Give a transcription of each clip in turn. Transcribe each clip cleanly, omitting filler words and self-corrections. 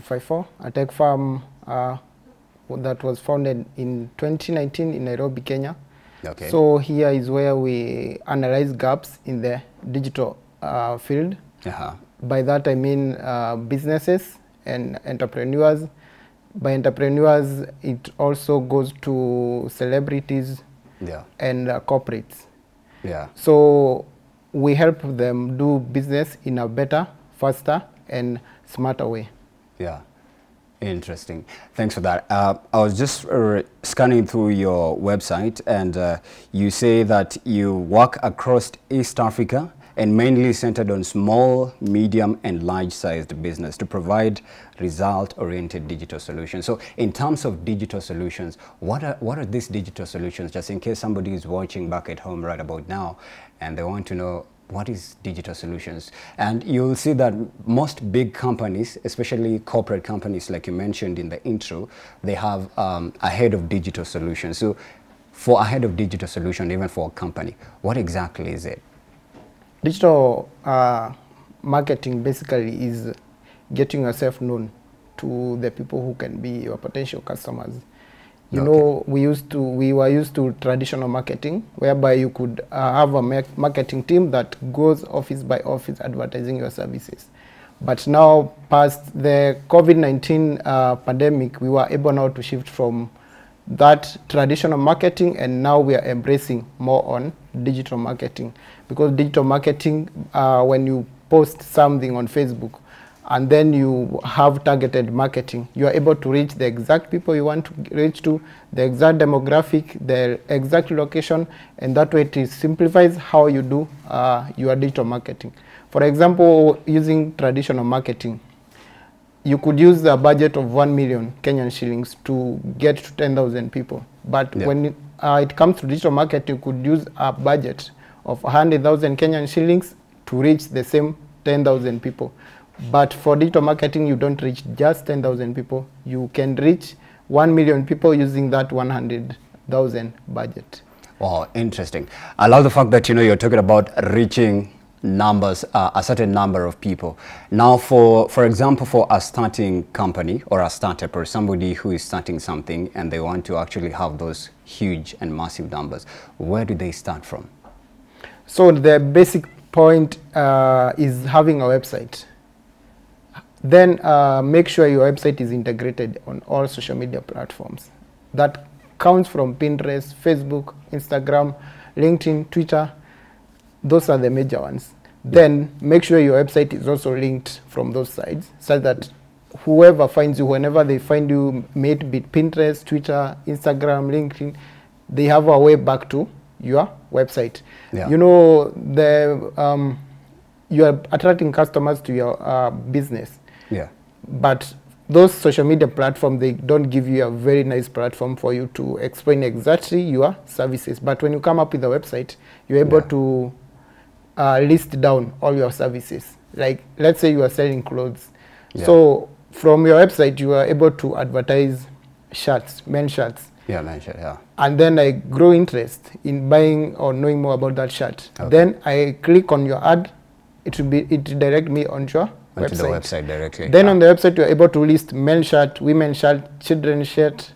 Y254, a tech firm that was founded in 2019 in Nairobi, Kenya. Okay. So here is where we analyze gaps in the digital field. Uh-huh. By that I mean businesses and entrepreneurs. By entrepreneurs, it also goes to celebrities, yeah, and corporates. Yeah. So we help them do business in a better, faster, and smarter way. Yeah. Interesting. Thanks for that. I was just scanning through your website, and you say that you work across East Africa and mainly centered on small, medium, and large-sized business to provide result-oriented digital solutions. So in terms of digital solutions, what are these digital solutions, just in case somebody is watching back at home right about now and they want to know what is digital solutions? And you'll see that most big companies, especially corporate companies like you mentioned in the intro, they have a head of digital solutions. So for a head of digital solution, even for a company, what exactly is it? Digital marketing basically is getting yourself known to the people who can be your potential customers. You okay. know, we were used to traditional marketing, whereby you could have a marketing team that goes office by office advertising your services. But now, past the COVID-19 pandemic, we were able now to shift from that traditional marketing, and now we are embracing more on digital marketing. Because digital marketing, when you post something on Facebook and then you have targeted marketing, you are able to reach the exact people you want to reach to, the exact demographic, the exact location, and that way it simplifies how you do your digital marketing. For example, using traditional marketing, you could use a budget of 1 million Kenyan shillings to get to 10,000 people. But yeah. when it comes to digital marketing, you could use a budget of 100,000 Kenyan shillings to reach the same 10,000 people. But for digital marketing, you don't reach just 10,000 people. You can reach 1 million people using that 100,000 budget. Wow, interesting. I love the fact that, you know, you're talking about reaching numbers, a certain number of people. Now, for example, for a starting company or a startup or somebody who is starting something and they want to actually have those huge and massive numbers, where do they start from? So the basic point is having a website. Then make sure your website is integrated on all social media platforms. That counts from Pinterest, Facebook, Instagram, LinkedIn, Twitter. Those are the major ones. Yeah. Then make sure your website is also linked from those sides, so that whoever finds you, whenever they find you, may it be Pinterest, Twitter, Instagram, LinkedIn, they have a way back to your website. Yeah. You know, you are attracting customers to your business. Yeah. But those social media platforms, they don't give you a very nice platform for you to explain exactly your services. But when you come up with a website, you're able yeah. to list down all your services. Like, let's say you are selling clothes. Yeah. So from your website, you are able to advertise shirts, men's shirts. Yeah, men's shirt, yeah. And then I grow interest in buying or knowing more about that shirt. Okay. Then I click on your ad. It direct me on your website. To the website directly. Then on the website, you're able to list men's shirt, women's shirt, children's shirt,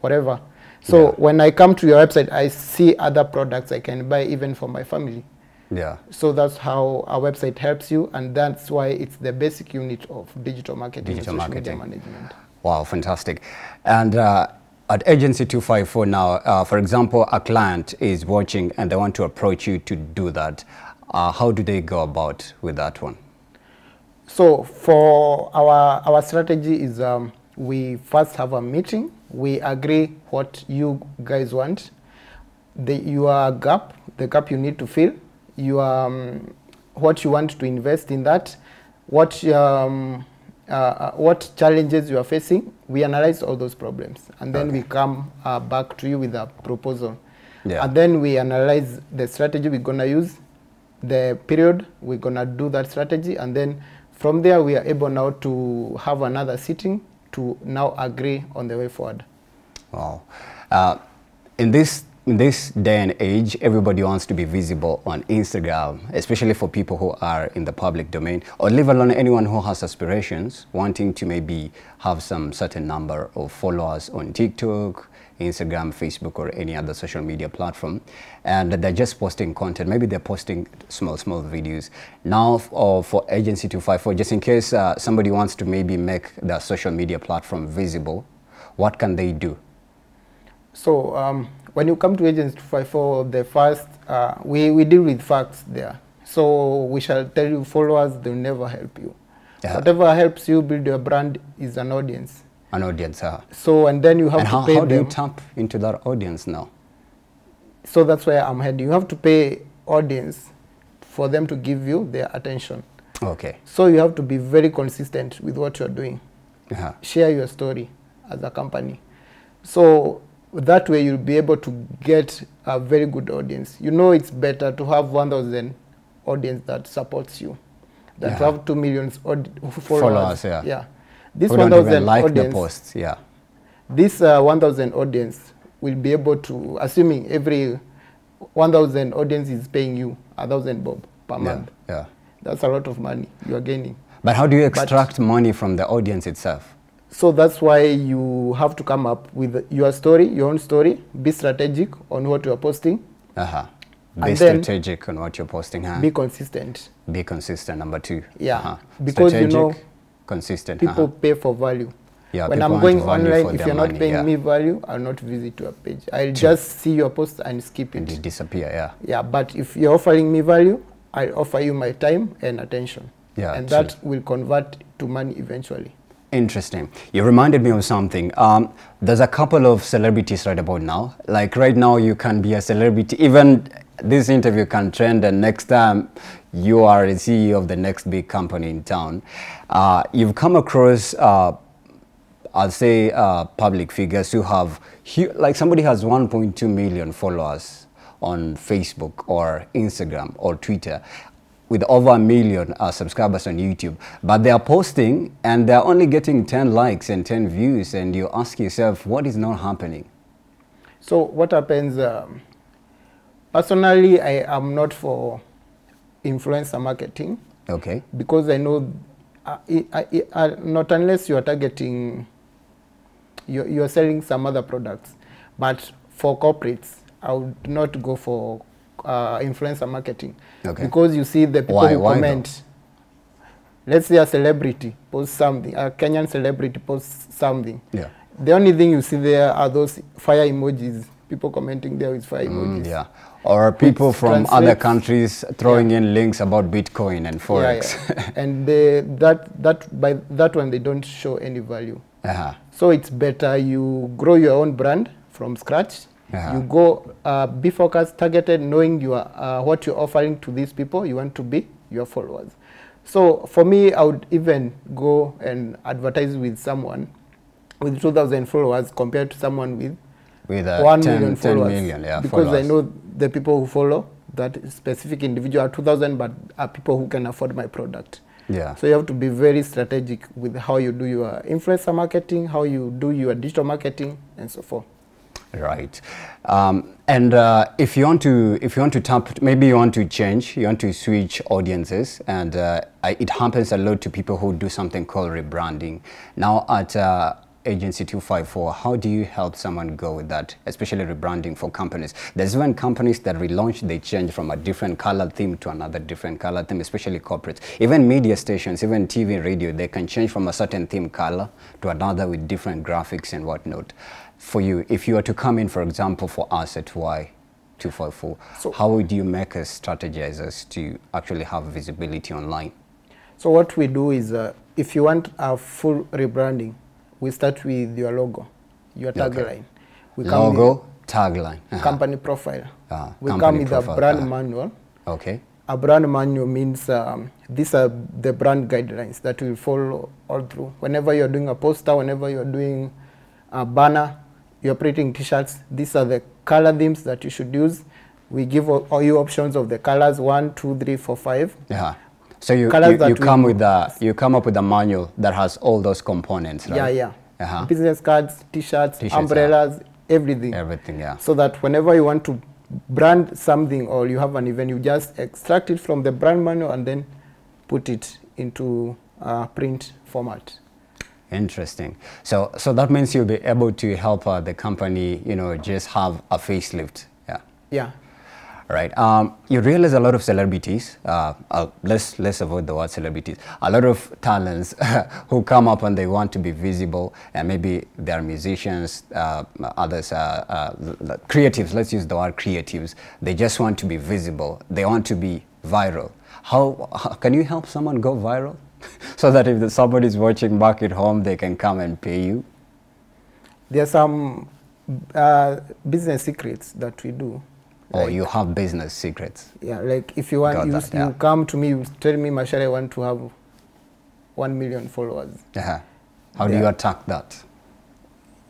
whatever. So yeah. when I come to your website, I see other products I can buy even for my family. Yeah. So that's how our website helps you, and that's why it's the basic unit of digital marketing and social media management. Wow, fantastic. And at Agency 254 now, for example, a client is watching and they want to approach you to do that. How do they go about with that one? So for our strategy is we first have a meeting. We agree what you guys want, your gap, the gap you need to fill, your, what you want to invest in that, what challenges you are facing. We analyze all those problems, and then okay. we come back to you with a proposal. Yeah. And then we analyze the strategy we're going to use, the period we're going to do that strategy, and then from there we are able now to have another sitting to now agree on the way forward. Wow. In this In this day and age, everybody wants to be visible on Instagram, especially for people who are in the public domain, or leave alone anyone who has aspirations, wanting to maybe have some certain number of followers on TikTok, Instagram, Facebook, or any other social media platform. And they're just posting content. Maybe they're posting small videos. Now for Agency 254, just in case somebody wants to maybe make their social media platform visible, what can they do? So when you come to Agency 254, the first, we deal with facts there. So we shall tell you followers, they'll never help you. Yeah. Whatever helps you build your brand is an audience. An audience, So, and then you have to pay them. How do you tap into that audience now? So that's where I'm heading. You have to pay audience for them to give you their attention. Okay. So you have to be very consistent with what you're doing. Uh-huh. Share your story as a company. So that way you'll be able to get a very good audience. You know, it's better to have 1,000 audience that supports you than to have 2 million followers. Yeah. Yeah. This 1,000 like audience, the posts, yeah. This 1,000 audience will be able to, assuming every 1,000 audience is paying you 1,000 bob per month. Yeah. That's a lot of money you are gaining. But how do you extract money from the audience itself? So that's why you have to come up with your story, your own story. Be strategic on what you are posting. Uh-huh. Be strategic on what you're posting. Huh? Be consistent. Be consistent. Number two. Yeah. Uh-huh. Because strategic, you know. Consistent. People pay for value. Yeah, when I'm going online, if you're not paying me value, I'll not visit your page. I'll just see your post and skip it. It'll disappear, yeah. Yeah, but if you're offering me value, I offer you my time and attention. Yeah, and that will convert to money eventually. Interesting. You reminded me of something. There's a couple of celebrities right about now. Like right now, you can be a celebrity. Even this interview can trend, and next time you are the CEO of the next big company in town. You've come across, I'll say, public figures who have, like somebody has 1.2 million followers on Facebook or Instagram or Twitter, with over 1 million subscribers on YouTube, but they are posting and they're only getting 10 likes and 10 views, and you ask yourself, what is not happening? So what happens, personally, I am not for influencer marketing. Okay. Because I know, not unless you are targeting, you're selling some other products, but for corporates, I would not go for influencer marketing. Okay. Because you see the people who comment. Let's say a celebrity posts something, a Kenyan celebrity posts something. Yeah. The only thing you see there are those fire emojis. People commenting there with fire emojis. Yeah. Or people from other countries throwing in links about Bitcoin and Forex. Yeah, yeah. And by that one, they don't show any value. Uh-huh. So it's better you grow your own brand from scratch. Uh-huh. You go be focused, targeted, knowing you are, what you're offering to these people, you want to be your followers. So for me, I would even go and advertise with someone with 2,000 followers compared to someone with 1 million followers. 10 million, yeah, because followers. I know the people who follow that specific individual are 2,000, but are people who can afford my product. Yeah. So you have to be very strategic with how you do your influencer marketing, how you do your digital marketing, and so forth. Right. And if you want to tap, maybe you want to change, you want to switch audiences, and it happens a lot to people who do something called rebranding. Now at Agency 254, how do you help someone go with that, especially rebranding for companies? There's even companies that relaunch, they change from a different color theme to another different color theme, especially corporates. Even media stations, even TV, radio, they can change from a certain theme color to another with different graphics and whatnot. For you, if you were to come in, for example, for us at Y254, so how would you make us strategize us to actually have visibility online? So what we do is, if you want a full rebranding, we start with your logo, your tagline. We logo, tagline. Company profile. We come with a brand manual. Okay. A brand manual means these are the brand guidelines that we follow all through. Whenever you're doing a poster, whenever you're doing a banner, you're printing t-shirts, these are the color themes that you should use. We give all you options of the colors, 1, 2, 3, 4, 5. Yeah. So you come up with a manual that has all those components, right? Yeah, yeah. Uh-huh. Business cards, t-shirts, umbrellas, everything. Everything, yeah. So that whenever you want to brand something or you have an event, you just extract it from the brand manual and then put it into print format. Interesting. So that means you'll be able to help the company, you know, just have a facelift. Yeah. Yeah. Right. You realize a lot of celebrities, let's avoid the word celebrities, a lot of talents who come up and they want to be visible, and maybe they are musicians, others are creatives, let's use the word creatives. They just want to be visible. They want to be viral. How can you help someone go viral? So that if somebody is watching back at home, they can come and pay you? There are some business secrets that we do. Oh, like, you have business secrets. Yeah, like if you want, you come to me, you tell me, Mashare, I want to have 1 million followers. Uh-huh. How do you attack that?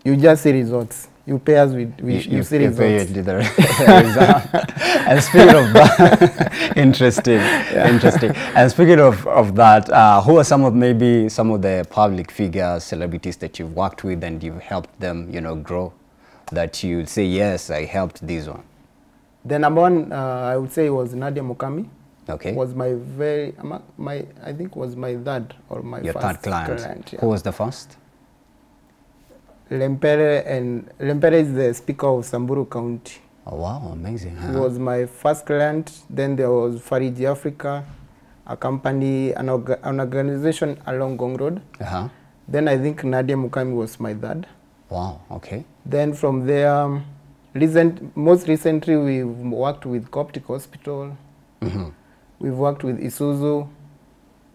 You just say results. You pay us with you see results. And speaking of that, interesting. And speaking of that, who are maybe some of the public figures, celebrities that you've worked with and you've helped them, you know, grow, that you say, yes, I helped this one? The number one, I would say, was Nadia Mukami. Okay. Was my I think was my third or my first client. Yeah. Who was the first? Lempere, and Lempere is the speaker of Samburu County. Oh, wow, amazing. Huh? It was my first client. Then there was Fariji Africa, a company, an organization along Gong Road. Uh-huh. Then I think Nadia Mukami was my third. Wow, okay. Then from there, most recently we've worked with Coptic Hospital. Mm-hmm. We've worked with Isuzu.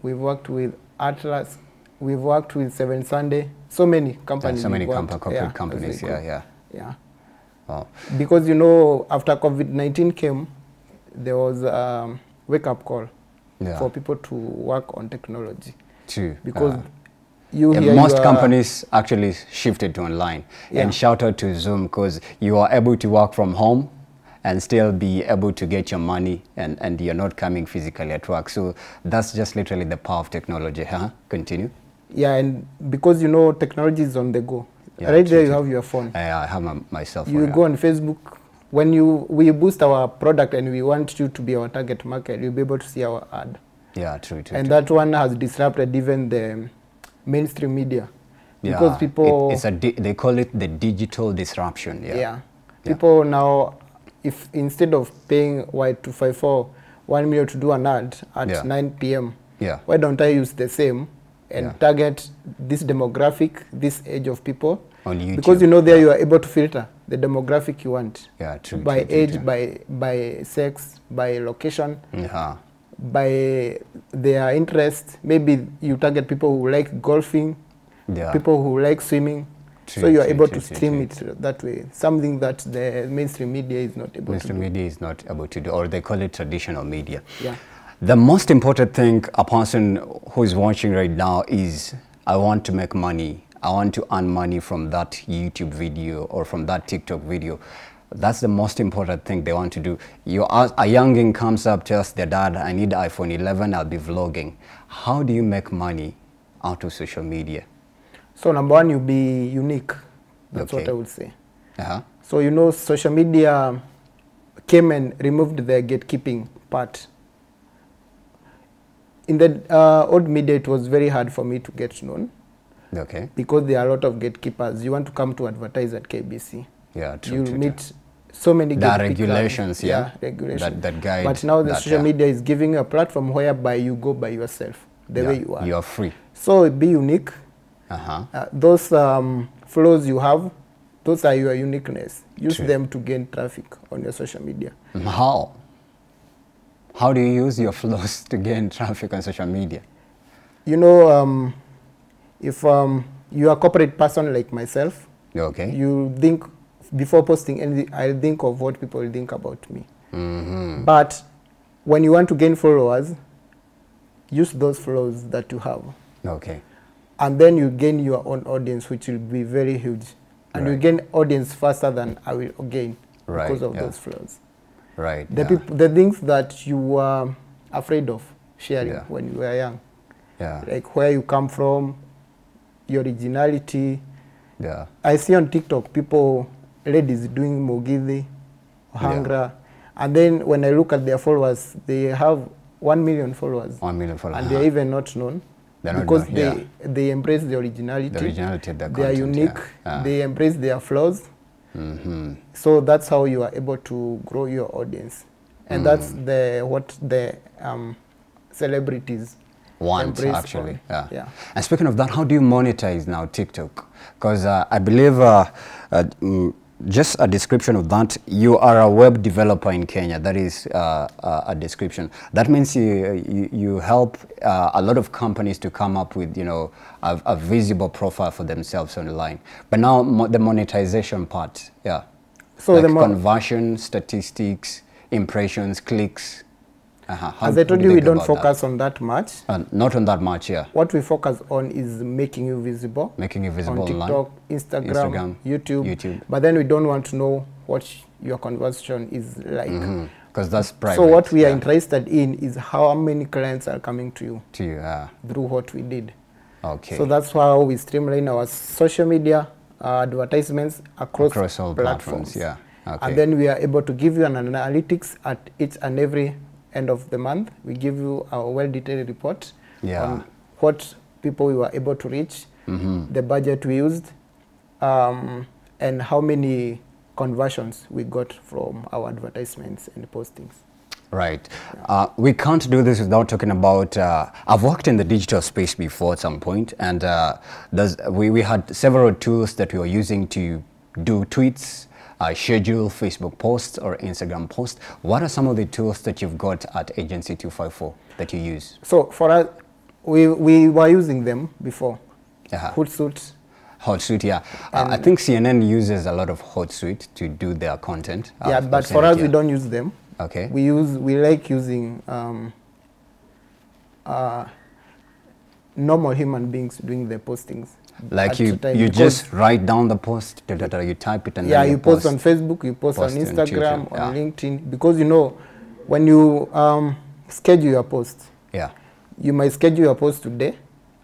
We've worked with Atlas. We've worked with Seven Sunday. So many companies. Yeah, so many corporate companies. Yeah, yeah. Yeah. Wow. Because, you know, after COVID-19 came, there was a wake-up call for people to work on technology. True. Because most companies actually shifted to online. Yeah. And shout out to Zoom, because you are able to work from home and still be able to get your money, and you're not coming physically at work. So that's just literally the power of technology, huh? Continue. Yeah, and because, you know, technology is on the go. Yeah, right there you have your phone. I have myself. You go on Facebook. When we boost our product and we want you to be our target market, you'll be able to see our ad. Yeah, true. And that one has disrupted even the mainstream media. Yeah, because people... they call it the digital disruption. Yeah. Yeah. People now... If instead of paying Y254 1 million to do an ad at 9 p.m, why don't I use the same and target this demographic, this age of people? On YouTube. Because, you know, there you are able to filter the demographic you want. Yeah, true. By age, by sex, by location, by their interest. Maybe you target people who like golfing, people who like swimming. So you are able to stream it that way, something that the mainstream media is not able to do. Mainstream media is not able to do, or they call it traditional media. Yeah. The most important thing a person who is watching right now is, I want to make money. I want to earn money from that YouTube video or from that TikTok video. That's the most important thing they want to do. A youngin comes up, tells their dad, I need iPhone 11, I'll be vlogging. How do you make money out of social media? So number one, you be unique. That's what I would say. So, you know, social media came and removed the gatekeeping part. In the old media, it was very hard for me to get known. Okay. Because there are a lot of gatekeepers. You want to come to advertise at KBC. Yeah, true. You meet so many gatekeepers. There are regulations, regulations. That guide. But now the social media is giving a platform whereby you go by yourself, the way you are. You are free. So be unique. Those flows you have, those are your uniqueness. Use them to gain traffic on your social media. How? How do you use your flows to gain traffic on social media? You know, if you are a corporate person like myself, you think, before posting anything, I think of what people think about me. But when you want to gain followers, use those flows that you have. And then you gain your own audience, which will be very huge. And you gain audience faster than I will gain because of those flaws. Right. The things that you were afraid of sharing when you were young. Yeah. Like where you come from, your originality. Yeah. I see on TikTok people ladies doing Mogidhi, Hangra, and then when I look at their followers, they have 1 million followers. 1 million followers. And they're even not known. They're because not known. They embrace the originality. The originality of the content, they are unique. They embrace their flaws. So that's how you are able to grow your audience. And that's what the celebrities want, actually. And speaking of that, how do you monetize now TikTok? Because I believe just a description of that, you are a web developer in Kenya. That is a description. That means you help a lot of companies to come up with, you know, a visible profile for themselves online. But now the monetization part, so like the conversion statistics, impressions, clicks. As I told you, we don't focus on that much. Not on that much, What we focus on is making you visible. Making you visible on TikTok, Instagram, YouTube. But then we don't want to know what your conversion is like. Because that's private. So what we are interested in is how many clients are coming to you. Through what we did. Okay. So that's how we streamline our social media advertisements across all platforms. Okay. And then we are able to give you an analytics at each and every end of the month. We give you a well-detailed report on what people we were able to reach, the budget we used, and how many conversions we got from our advertisements and postings. Right. We can't do this without talking about, I've worked in the digital space before at some point, and we had several tools that we were using to do tweets, schedule Facebook posts or Instagram posts. What are some of the tools that you've got at Agency 254 that you use? So for us, we were using them before. Hootsuite. Hootsuite, I think CNN uses a lot of Hootsuite to do their content. But for us, we don't use them. Okay. We like using normal human beings doing their postings. Like you just write down the post, you type it, and then you post on Facebook, you post on Instagram, on LinkedIn, because you know when you schedule your post, you might schedule your post today,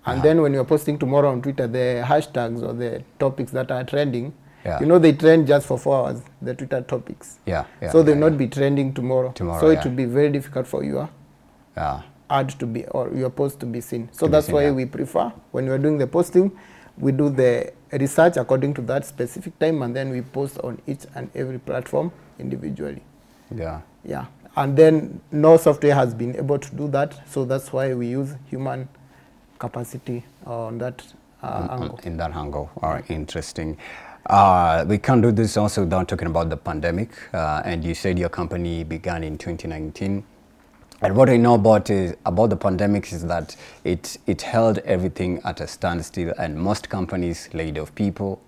and then when you're posting tomorrow on Twitter, the hashtags or the topics that are trending, you know they trend just for 4 hours, the Twitter topics. So they'll not be trending tomorrow. So it will be very difficult for you. Ad to be or your post to be seen. So that's why we prefer when we're doing the posting, we do the research according to that specific time, and then we post on each and every platform individually. And then no software has been able to do that, so that's why we use human capacity on that angle. In that angle. All right, interesting. We can't do this also without talking about the pandemic, and you said your company began in 2019. And what I know about the pandemic is that it held everything at a standstill, and most companies laid off people,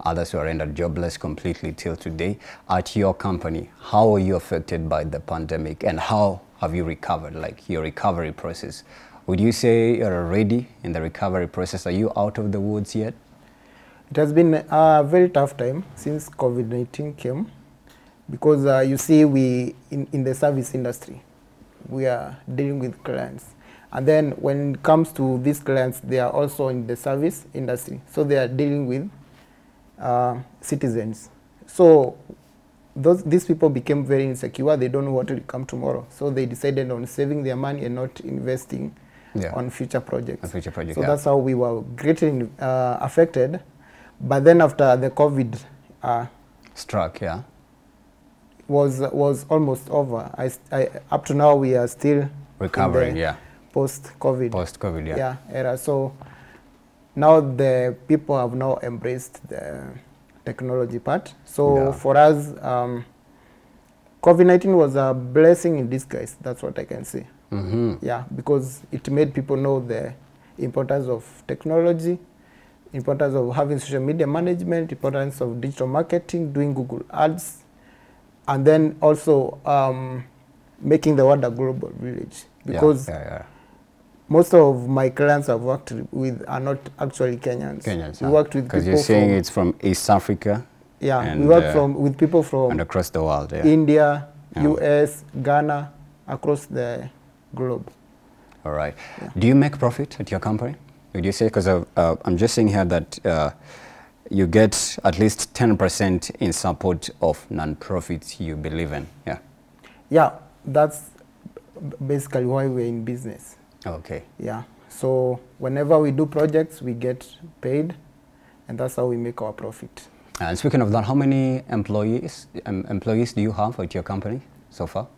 others were rendered jobless completely till today. At your company, how are you affected by the pandemic, and how have you recovered, like your recovery process? Would you say you're already in the recovery process? Are you out of the woods yet? It has been a very tough time since COVID-19 came, because you see we, in the service industry, we are dealing with clients, and then when it comes to these clients, they are also in the service industry, so they are dealing with citizens. So these people became very insecure. They don't know what will come tomorrow, so they decided on saving their money and not investing on future projects. So that's how we were greatly affected. But then after the COVID struck, was almost over. Up to now, we are still recovering. Post-COVID. Post-COVID, era. So now the people have now embraced the technology part. So for us, COVID-19 was a blessing in disguise. That's what I can say. Because it made people know the importance of technology, importance of having social media management, importance of digital marketing, doing Google Ads, and then also making the world a global village, because most of my clients I've worked with are not actually Kenyans. We worked with people, because you're saying it's from East Africa. And we worked with people from and across the world. India, US, Ghana, across the globe. All right. Do you make profit at your company? Would you say? Because I'm just seeing here that you get at least 10% in support of nonprofits you believe in. Yeah. Yeah, that's basically why we're in business. Okay. Yeah. So whenever we do projects, we get paid, and that's how we make our profit. And speaking of that, how many employees do you have at your company so far?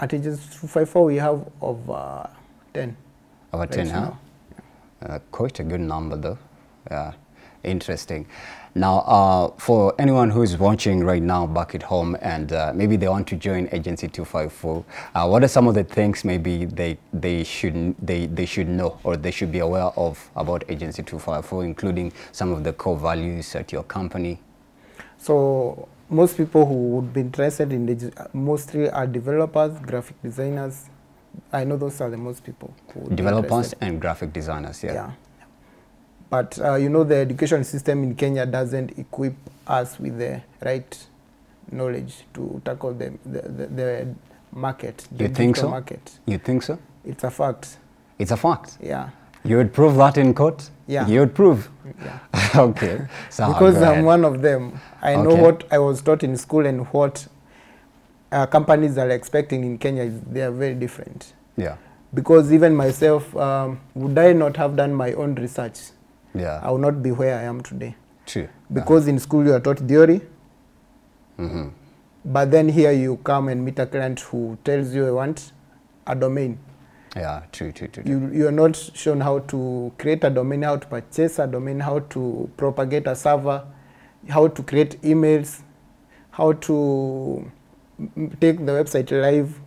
At Agency 254, we have over 10. Over 10, huh? Quite a good number, though. Yeah. Interesting. Now, for anyone who is watching right now back at home and maybe they want to join Agency 254, what are some of the things maybe they should know or they should be aware of about Agency 254, including some of the core values at your company? So most people who would be interested in the mostly are developers, graphic designers. I know those are the most people. Developers and graphic designers, yeah. Yeah. But you know, the education system in Kenya doesn't equip us with the right knowledge to tackle the market. You think so? Market. You think so? It's a fact. It's a fact? Yeah. You would prove that in court? Yeah. You would prove? Yeah. Okay. So because I'm one of them. I know what I was taught in school and what companies are expecting in Kenya. They are very different. Yeah. Because even myself, would I not have done my own research? Yeah. I will not be where I am today. True. Because in school you are taught theory, but then here you come and meet a client who tells you I want a domain. Yeah, true. You are not shown how to create a domain, how to purchase a domain, how to propagate a server, how to create emails, how to take the website live.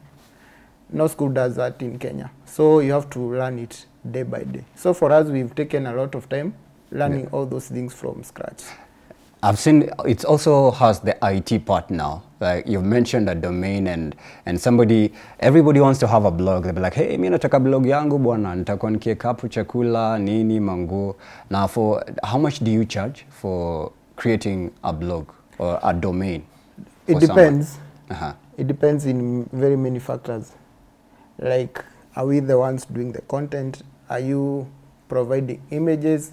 No school does that in Kenya. So you have to learn it day by day. So for us, we've taken a lot of time learning all those things from scratch. I've seen it also has the IT part now. Like you've mentioned a domain and everybody wants to have a blog. They'll be like, hey, mimi nataka blog yangu bwana, nitakuwa nikiekapo chakula, nini, mango. Now for how much do you charge for creating a blog or a domain? It depends. It depends in very many factors. Like, are we the ones doing the content? Are you providing images?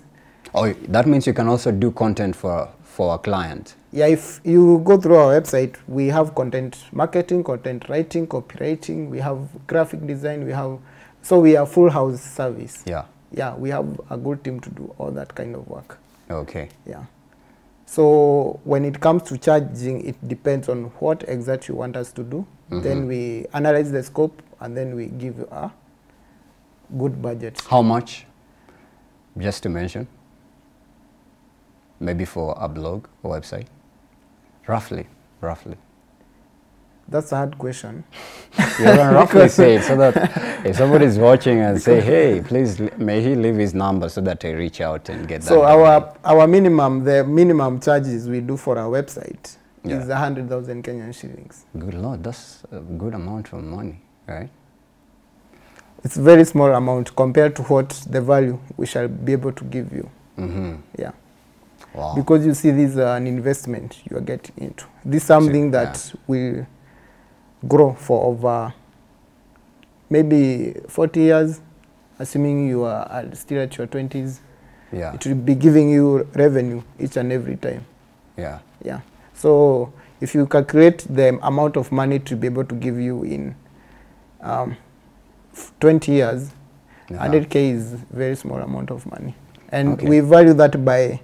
Oh, that means you can also do content for a client. Yeah, if you go through our website, we have content marketing, content writing, copywriting, we have graphic design, we have... So we are full house service. Yeah. Yeah, we have a good team to do all that kind of work. Okay. Yeah. So when it comes to charging, it depends on what exactly you want us to do. Then we analyze the scope, and then we give you a good budget. How much? Just to mention, maybe for a blog or website, roughly. That's a hard question. You can roughly say it so that if somebody is watching and say, "Hey, please, may he leave his number so that I reach out and get that." So the minimum charges we do for our website is 100,000 Kenyan shillings. Good Lord, that's a good amount of money. Right. It's a very small amount compared to what the value we shall be able to give you. Yeah. Wow. Because you see, this is an investment you are getting into. This is something that will grow for over maybe 40 years, assuming you are still at your 20s. Yeah. It will be giving you revenue each and every time. Yeah. Yeah. So if you calculate the amount of money to be able to give you in 20 years, 100K is very small amount of money. And we value that by,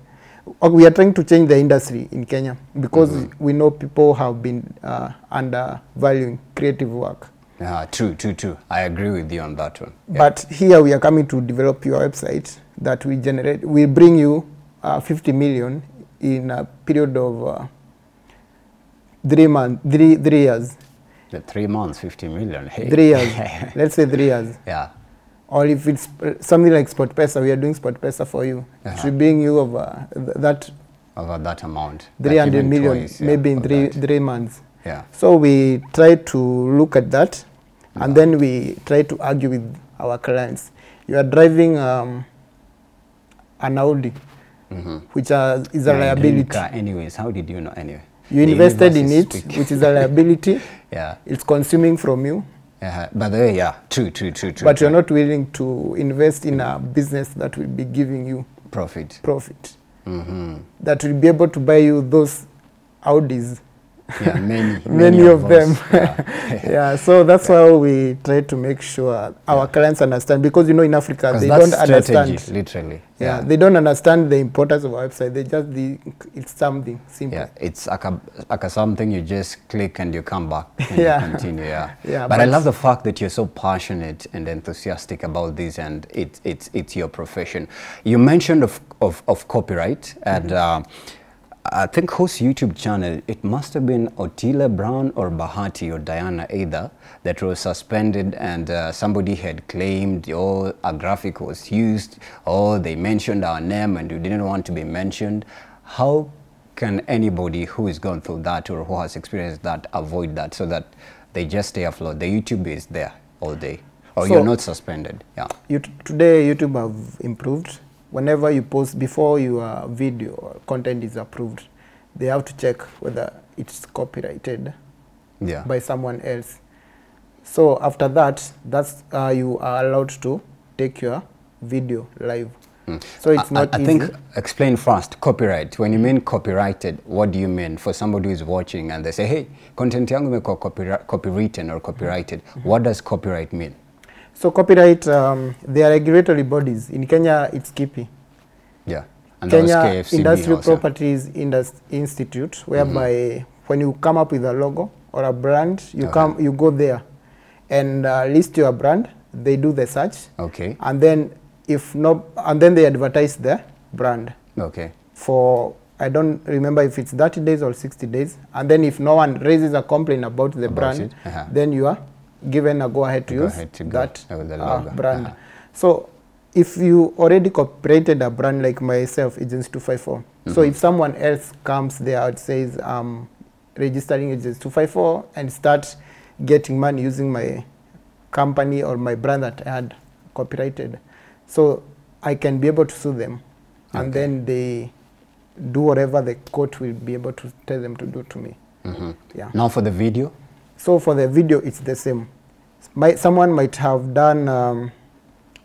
we are trying to change the industry in Kenya because we know people have been undervaluing creative work. True. I agree with you on that one. Yeah. But here we are coming to develop your website that we generate. We bring you 50 million in a period of 3 years. 3 months, 50 million. Hey. 3 years. Let's say 3 years. Yeah. Or if it's something like SportPesa, we are doing SportPesa for you. It will bring you over that. Over that amount. 300 million, twice, maybe in three months. Yeah. So we try to look at that, and then we try to argue with our clients. You are driving an Audi, which is a liability. Anyways, how did you know anyway? You invested in it, which is a liability. Yeah. It's consuming from you. By the way, true. But you're not willing to invest in a business that will be giving you profit. that will be able to buy you those Audis. Yeah, many of them. Yeah. Yeah, so that's why we try to make sure our clients understand, because you know in Africa they don't understand. Literally. Yeah, they don't understand the importance of our website. They just it's something simple. Yeah, it's like a something you just click and you come back and you continue. Yeah. Yeah. But I love the fact that you're so passionate and enthusiastic about this, and it's your profession. You mentioned of copyright and. I think whose YouTube channel, it must have been Otila Brown or Bahati or Diana either, that was suspended and somebody had claimed, oh, a graphic was used, or they mentioned our name and we didn't want to be mentioned. How can anybody who has gone through that or who has experienced that avoid that so that they just stay afloat? The YouTube is there all day, or so you're not suspended. Yeah. Today YouTube have improved. Whenever you post, before your video or content is approved, they have to check whether it's copyrighted by someone else. So after that, that's you are allowed to take your video live. So it's not easy. I think, explain first, copyright. When you mean copyrighted, what do you mean? For somebody who is watching and they say, hey, content yangu imekuwa copywritten or copyrighted, what does copyright mean? So copyright, they are regulatory bodies. In Kenya, it's KIPI. Yeah. And Kenya Industrial also. Properties Institute, whereby when you come up with a logo or a brand, you you go there and list your brand. They do the search. Okay. And then they advertise the brand. Okay. For I don't remember if it's 30 days or 60 days. And then if no one raises a complaint about the brand, then you are given a go-ahead to use that brand. So if you already copyrighted a brand like myself, Agency 254, so if someone else comes there and says, I'm registering Agency 254 and start getting money using my company or my brand that I had copyrighted, so I can be able to sue them. And then they do whatever the court will be able to tell them to do to me. Yeah. Now for the video? So for the video, it's the same. Someone might have done,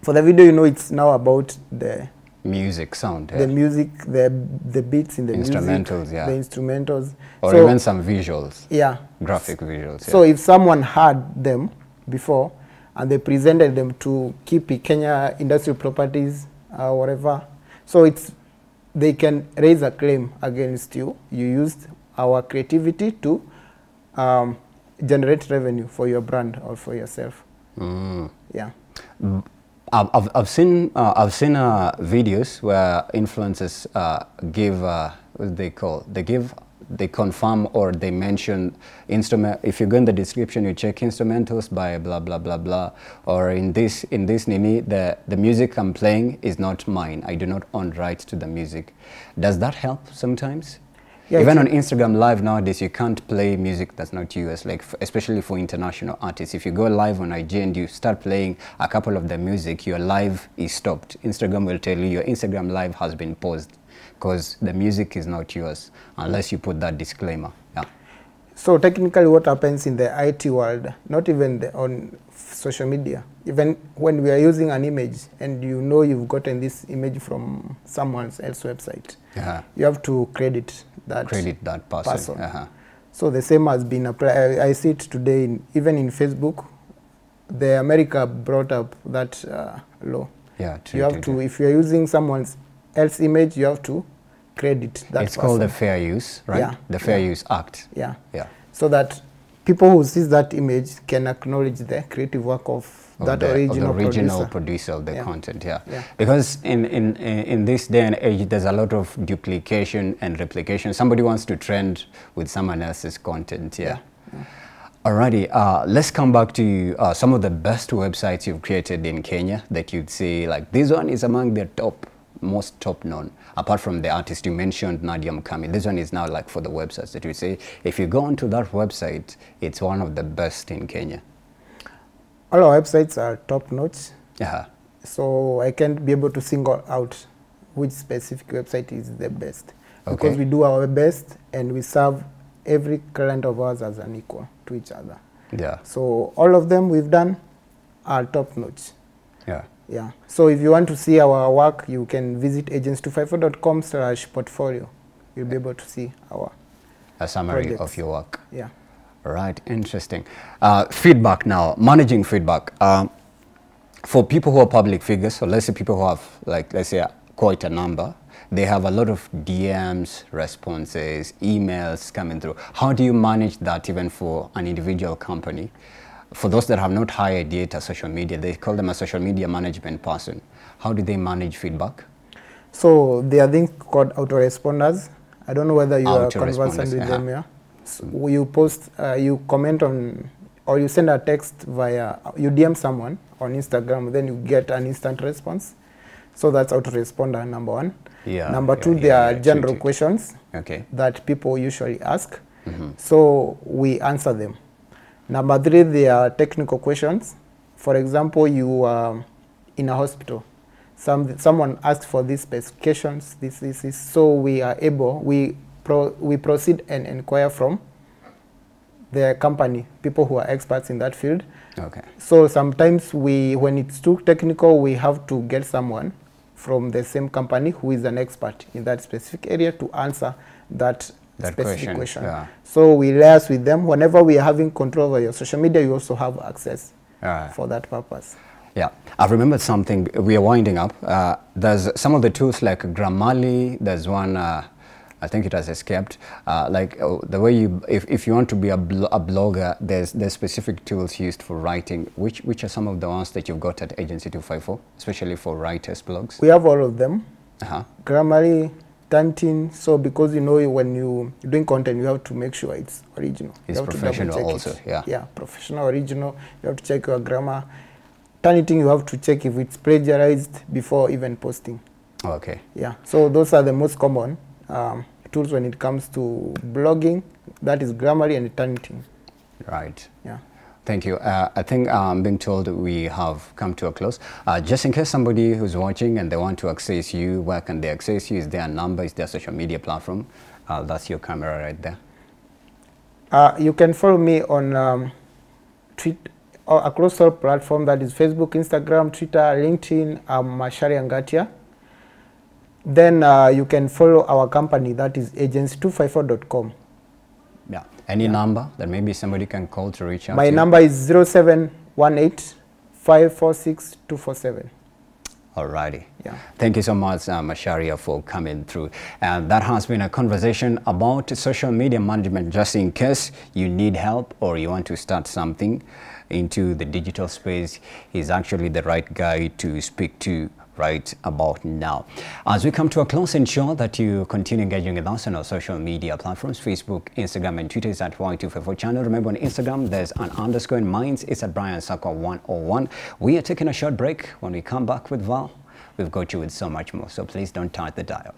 for the video, you know, it's now about the music sound. The music, the beats in the instrumentals, music, the instrumentals. Or so, even some visuals. Yeah. Graphic visuals. Yeah. So if someone had them before and they presented them to KIPI, Kenya Industrial Properties, whatever. So they can raise a claim against you. You used our creativity to generate revenue for your brand or for yourself. Yeah. I've seen videos where influencers give what they call they confirm or they mention instrument. If you go in the description, you check instrumentals by blah blah blah blah, or in this nini, the music I'm playing is not mine. I do not own rights to the music. Does that help sometimes? Yeah, even on Instagram Live nowadays, you can't play music that's not yours, like especially for international artists. If you go live on IG and you start playing a couple of the music, your live is stopped. Instagram will tell you your Instagram Live has been paused because the music is not yours unless you put that disclaimer. Yeah. So technically what happens in the IT world, not even on social media, even when we are using an image and you know you've gotten this image from someone else's website, you have to credit that person. So the same has been applied. I see it today, even in Facebook, the America brought up that law. Yeah, true, you have to, if you're using someone else's image, you have to credit that person. It's called the Fair Use, right? Yeah. The Fair Use Act. Yeah. Yeah. So that people who see that image can acknowledge the creative work of the original producer of the content, Because in this day and age, there's a lot of duplication and replication. Somebody wants to trend with someone else's content, Alrighty, let's come back to some of the best websites you've created in Kenya that you'd say, like, this one is among the most top known, apart from the artist you mentioned, Nadia Mukami. This one is now like for the websites that you say, if you go onto that website, it's one of the best in Kenya. All our websites are top-notch. So I can't be able to single out which specific website is the best. Because we do our best and we serve every client of ours as an equal to each other. So all of them we've done are top-notch. Yeah. So if you want to see our work, you can visit agency254.com/portfolio. You'll be able to see our projects. Of your work. Yeah. Right. Interesting. Feedback now. Managing feedback. For people who are public figures, so let's say people who have, like, let's say quite a number, they have a lot of DMs, responses, emails coming through. How do you manage that even for an individual company? For those that have not hired yet a social media, they call them a social media management person. How do they manage feedback? So there are things called autoresponders. I don't know whether you are conversant with them. Yeah. So you post, you comment on, or you send a text via, you DM someone on Instagram, then you get an instant response. So that's autoresponder, number one. Yeah, number two, there are general questions that people usually ask. Mm-hmm. So we answer them. Number three, there are technical questions. For example, you are in a hospital. Someone asked for these specifications, this. So we are able, we proceed and inquire from the company, people who are experts in that field. Okay. So sometimes we, when it's too technical, we have to get someone from the same company who is an expert in that specific area to answer that specific question. Yeah. So we liaise with them. Whenever we are having control over your social media, you also have access for that purpose. Yeah, I've remembered something. We are winding up. There's some of the tools like Grammarly. There's one, I think it has escaped. The way you, if you want to be a blogger, there's specific tools used for writing. Which are some of the ones that you've got at Agency 254, especially for writers' blogs? We have all of them. Grammarly, Turnitin. So because you know when you're doing content, you have to make sure it's original. It's professional also. Yeah. Yeah, professional, original. You have to check your grammar. Turnitin, you have to check if it's plagiarized before even posting. Okay. Yeah. So those are the most common tools when it comes to blogging. That is Grammarly and Turnitin. Right. Yeah. Thank you. I think I'm being told we have come to a close. Just in case somebody who's watching and they want to access you, where can they access you? Is there a number? Is there a social media platform? That's your camera right there. You can follow me on Twitter, or across all platforms, that is Facebook, Instagram, Twitter, LinkedIn. I'm Mashari Angatia. Then you can follow our company, that is agency254.com. Yeah. Any number that maybe somebody can call to reach out? My number is 0718-546-247. Alrighty. Yeah. Thank you so much, Masharia, for coming through. And that has been a conversation about social media management. Just in case you need help or you want to start something into the digital space, he's actually the right guy to speak to right about now. As we come to a close, ensure that you continue engaging with us on our social media platforms. Facebook, Instagram, and Twitter is at Y254 channel. Remember, on Instagram, there's an _ and mine's is at Brian Sako 101. We are taking a short break. When we come back with Val, we've got you with so much more. So please don't touch the dial.